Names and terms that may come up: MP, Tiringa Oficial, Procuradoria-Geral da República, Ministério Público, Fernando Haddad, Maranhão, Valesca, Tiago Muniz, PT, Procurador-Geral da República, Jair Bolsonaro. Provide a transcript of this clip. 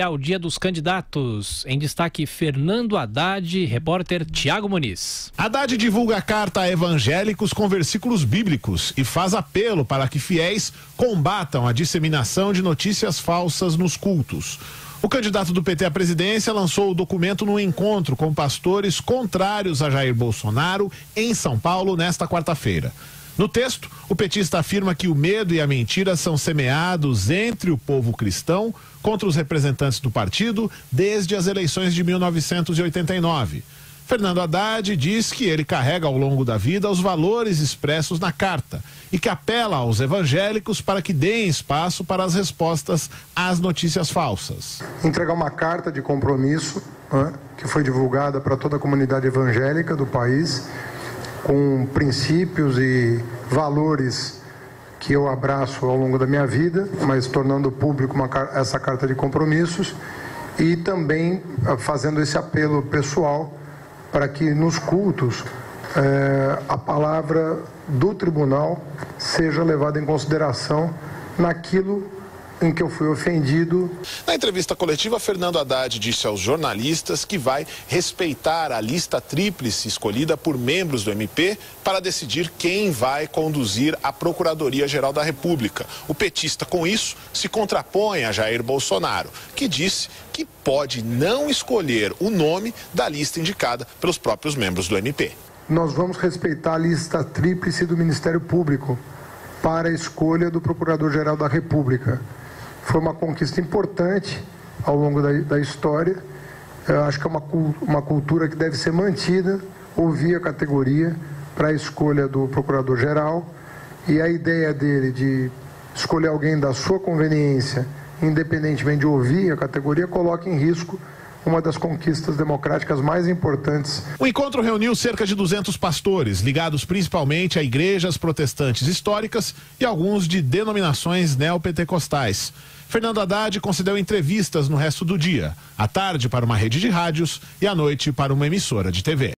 Ao dia dos candidatos, em destaque Fernando Haddad, repórter Tiago Muniz. Haddad divulga a carta a evangélicos com versículos bíblicos e faz apelo para que fiéis combatam a disseminação de notícias falsas nos cultos. O candidato do PT à presidência lançou o documento num encontro com pastores contrários a Jair Bolsonaro em São Paulo nesta quarta-feira. No texto, o petista afirma que o medo e a mentira são semeados entre o povo cristão contra os representantes do partido desde as eleições de 1989. Fernando Haddad diz que ele carrega ao longo da vida os valores expressos na carta e que apela aos evangélicos para que deem espaço para as respostas às notícias falsas. Entregar uma carta de compromisso, que foi divulgada para toda a comunidade evangélica do país, com princípios e valores que eu abraço ao longo da minha vida, mas tornando público essa carta de compromissos e também fazendo esse apelo pessoal para que nos cultos a palavra do tribunal seja levada em consideração naquilo em que eu fui ofendido. Na entrevista coletiva, Fernando Haddad disse aos jornalistas que vai respeitar a lista tríplice escolhida por membros do MP para decidir quem vai conduzir a Procuradoria-Geral da República. O petista, com isso, se contrapõe a Jair Bolsonaro, que disse que pode não escolher o nome da lista indicada pelos próprios membros do MP. Nós vamos respeitar a lista tríplice do Ministério Público para a escolha do Procurador-Geral da República. Foi uma conquista importante ao longo da história. Eu acho que é uma cultura que deve ser mantida, ouvir a categoria para a escolha do Procurador-Geral. E a ideia dele de escolher alguém da sua conveniência, independentemente de ouvir a categoria, coloca em risco uma das conquistas democráticas mais importantes. O encontro reuniu cerca de 200 pastores, ligados principalmente a igrejas protestantes históricas e alguns de denominações neopentecostais. Fernando Haddad concedeu entrevistas no resto do dia, à tarde para uma rede de rádios e à noite para uma emissora de TV.